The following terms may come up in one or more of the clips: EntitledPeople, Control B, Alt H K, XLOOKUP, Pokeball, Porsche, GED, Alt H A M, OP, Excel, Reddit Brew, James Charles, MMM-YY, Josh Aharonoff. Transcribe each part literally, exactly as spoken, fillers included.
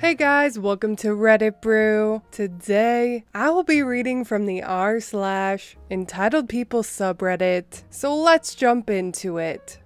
Hey guys, welcome to Reddit Brew. Today, I will be reading from the r slash entitled people subreddit, so let's jump into it.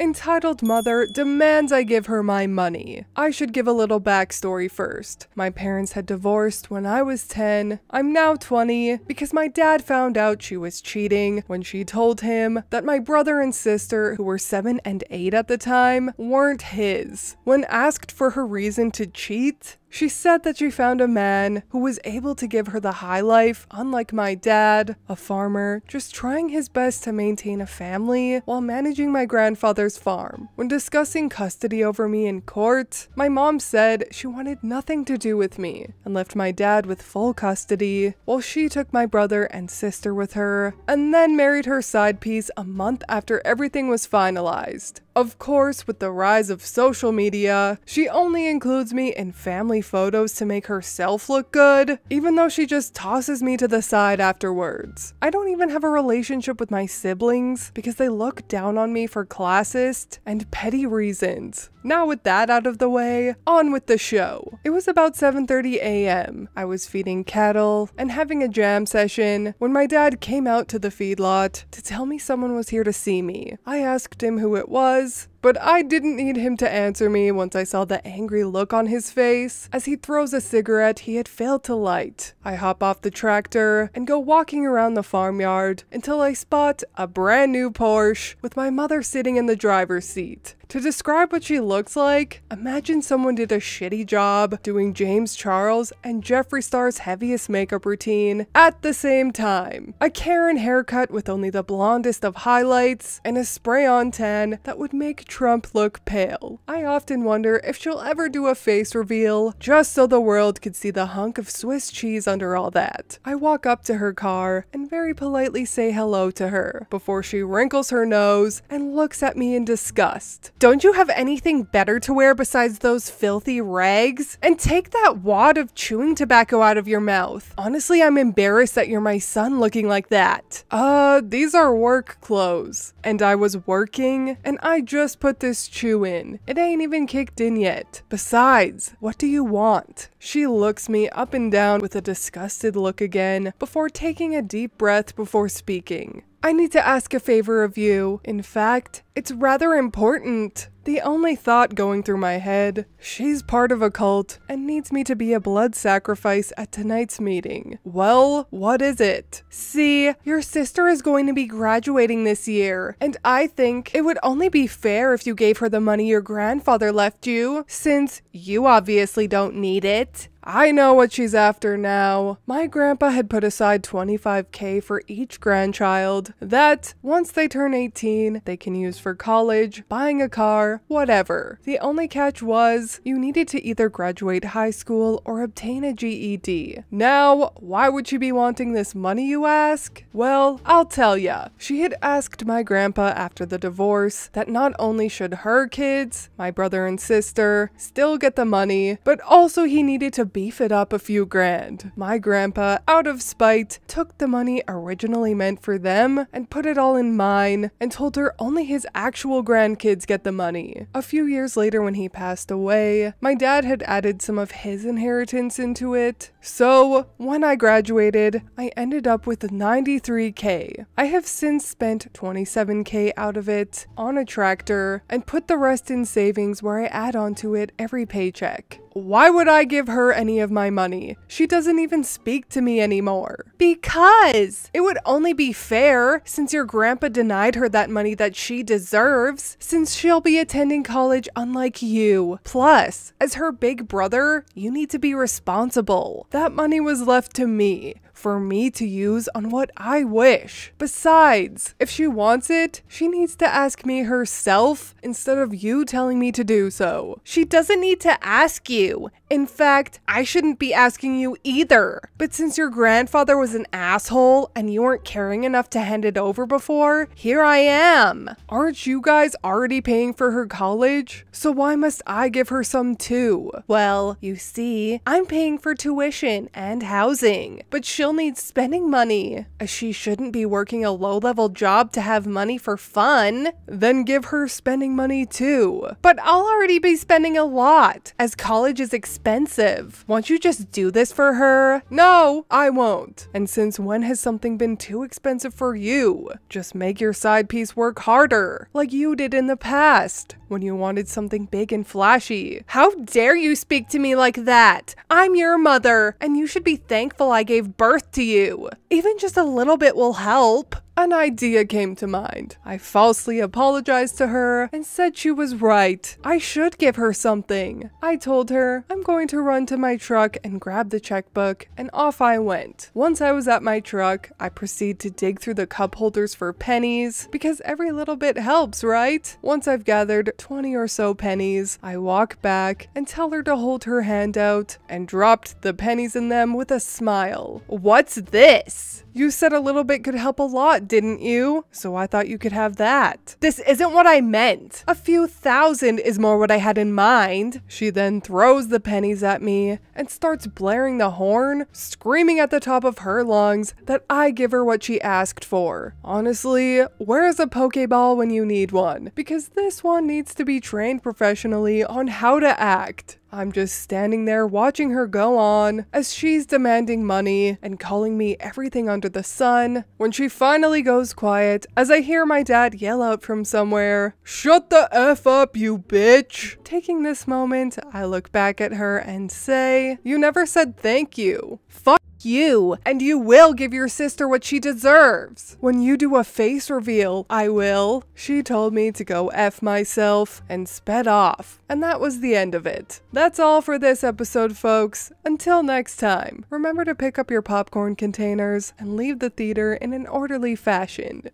Entitled mother demands I give her my money. I should give a little backstory first. My parents had divorced when I was ten. I'm now twenty because my dad found out she was cheating when she told him that my brother and sister, who were seven and eight at the time, weren't his. When asked for her reason to cheat, she said that she found a man who was able to give her the high life, unlike my dad, a farmer, just trying his best to maintain a family while managing my grandfather's farm. When discussing custody over me in court, my mom said she wanted nothing to do with me and left my dad with full custody, while she took my brother and sister with her and then married her side piece a month after everything was finalized. Of course, with the rise of social media, she only includes me in family photos to make herself look good, even though she just tosses me to the side afterwards. I don't even have a relationship with my siblings because they look down on me for classist and petty reasons. Now with that out of the way, on with the show. It was about seven thirty a m I was feeding cattle and having a jam session when my dad came out to the feedlot to tell me someone was here to see me. I asked him who it was, but I didn't need him to answer me once I saw the angry look on his face as he throws a cigarette he had failed to light. I hop off the tractor and go walking around the farmyard until I spot a brand new Porsche with my mother sitting in the driver's seat. To describe what she looks like, imagine someone did a shitty job doing James Charles and Jeffree Star's heaviest makeup routine at the same time. A Karen haircut with only the blondest of highlights and a spray-on tan that would make Trump look pale. I often wonder if she'll ever do a face reveal just so the world could see the hunk of Swiss cheese under all that. I walk up to her car and very politely say hello to her before she wrinkles her nose and looks at me in disgust. Don't you have anything better to wear besides those filthy rags? And take that wad of chewing tobacco out of your mouth. Honestly, I'm embarrassed that you're my son looking like that. Uh, these are work clothes. And I was working, and I just put this chew in. It ain't even kicked in yet. Besides, what do you want? She looks me up and down with a disgusted look again before taking a deep breath before speaking. I need to ask a favor of you. In fact, it's rather important. The only thought going through my head, she's part of a cult and needs me to be a blood sacrifice at tonight's meeting. Well, what is it? See, your sister is going to be graduating this year, and I think it would only be fair if you gave her the money your grandfather left you, since you obviously don't need it. I know what she's after now. My grandpa had put aside twenty-five K for each grandchild that, once they turn eighteen, they can use for college, buying a car, whatever. The only catch was, you needed to either graduate high school or obtain a G E D. Now, why would she be wanting this money, you ask? Well, I'll tell ya. She had asked my grandpa after the divorce that not only should her kids, my brother and sister, still get the money, but also he needed to beef it up a few grand. My grandpa, out of spite, took the money originally meant for them and put it all in mine and told her only his actual grandkids get the money. A few years later when he passed away, my dad had added some of his inheritance into it. So when I graduated, I ended up with ninety-three K. I have since spent twenty-seven K out of it on a tractor and put the rest in savings where I add on to it every paycheck. Why would I give her any of my money? She doesn't even speak to me anymore. Because it would only be fair, since your grandpa denied her that money that she deserves, since she'll be attending college unlike you. Plus, as her big brother, you need to be responsible. That money was left to me, for me to use on what I wish. Besides, if she wants it, she needs to ask me herself instead of you telling me to do so. She doesn't need to ask you. In fact, I shouldn't be asking you either. But since your grandfather was an asshole and you weren't caring enough to hand it over before, here I am. Aren't you guys already paying for her college? So why must I give her some too? Well, you see, I'm paying for tuition and housing, but she'll she'll need spending money. She shouldn't be working a low-level job to have money for fun. Then give her spending money too. But I'll already be spending a lot, as college is expensive. Won't you just do this for her? No, I won't. And since when has something been too expensive for you? Just make your side piece work harder, like you did in the past, when you wanted something big and flashy. How dare you speak to me like that? I'm your mother, and you should be thankful I gave birth to you. Even just a little bit will help. An idea came to mind. I falsely apologized to her and said she was right. I should give her something. I told her I'm going to run to my truck and grab the checkbook, and off I went. Once I was at my truck, I proceed to dig through the cup holders for pennies, because every little bit helps, right? Once I've gathered twenty or so pennies, I walk back and tell her to hold her hand out, and dropped the pennies in them with a smile. What's this? You said a little bit could help a lot, didn't you? So I thought you could have that. This isn't what I meant. A few thousand is more what I had in mind. She then throws the pennies at me and starts blaring the horn, screaming at the top of her lungs that I give her what she asked for. Honestly, where is a Pokeball when you need one? Because this one needs to be trained professionally on how to act. I'm just standing there watching her go on as she's demanding money and calling me everything under the sun, when she finally goes quiet as I hear my dad yell out from somewhere, "Shut the F up, you bitch!" Taking this moment, I look back at her and say, "You never said thank you. Fuck you, and you will give your sister what she deserves. When you do a face reveal, I will." She told me to go F myself and sped off. And that was the end of it. That's all for this episode, folks. Until next time, remember to pick up your popcorn containers and leave the theater in an orderly fashion.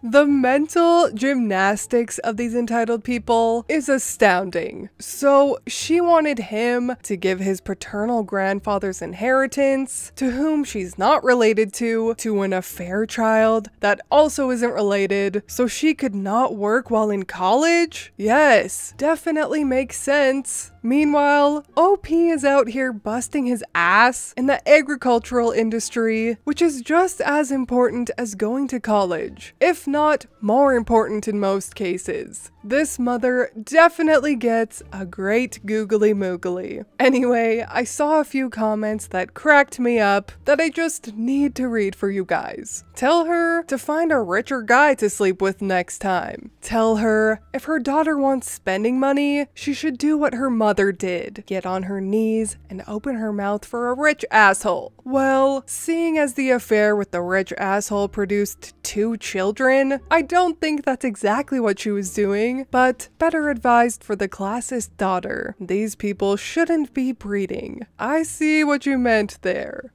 The mental gymnastics of these entitled people is astounding. So she wanted him to give his paternal grandfather's inheritance, to whom she's not related to, to an affair child that also isn't related, so she could not work while in college? Yes, definitely makes sense. Meanwhile, O P is out here busting his ass in the agricultural industry, which is just as important as going to college, if not more important in most cases. This mother definitely gets a great googly moogly. Anyway, I saw a few comments that cracked me up that I just need to read for you guys. Tell her to find a richer guy to sleep with next time. Tell her if her daughter wants spending money, she should do what her mother did. Get on her knees and open her mouth for a rich asshole. Well, seeing as the affair with the rich asshole produced two children, I don't think that's exactly what she was doing, but better advised for the classist daughter. These people shouldn't be breeding. I see what you meant there.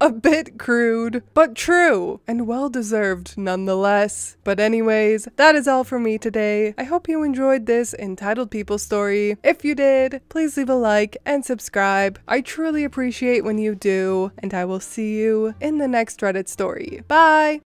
A bit crude, but true, and well-deserved nonetheless. But anyways, that is all for me today. I hope you enjoyed this Entitled People story. If you did, please leave a like and subscribe. I truly appreciate when you do, and I will see you in the next Reddit story. Bye!